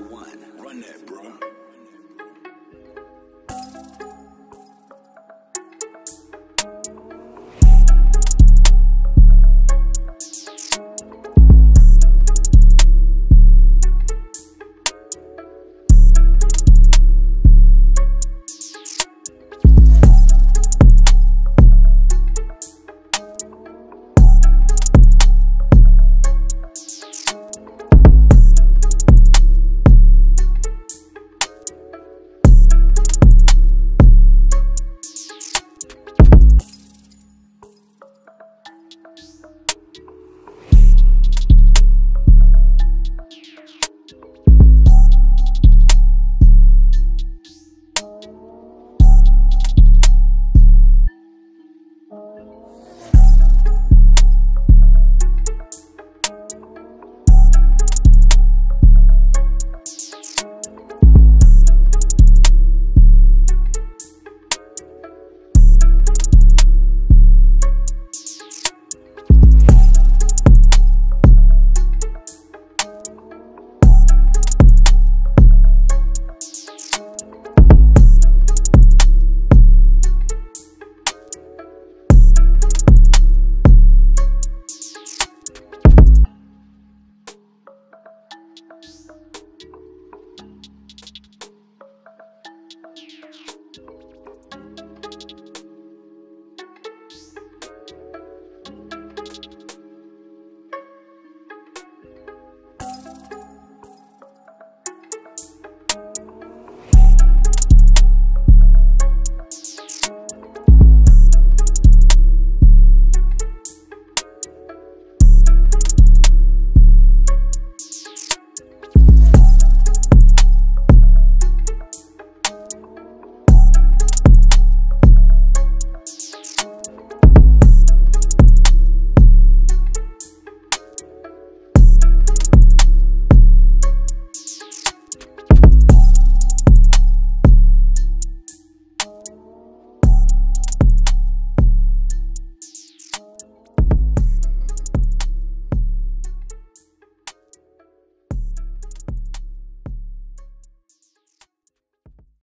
6-1.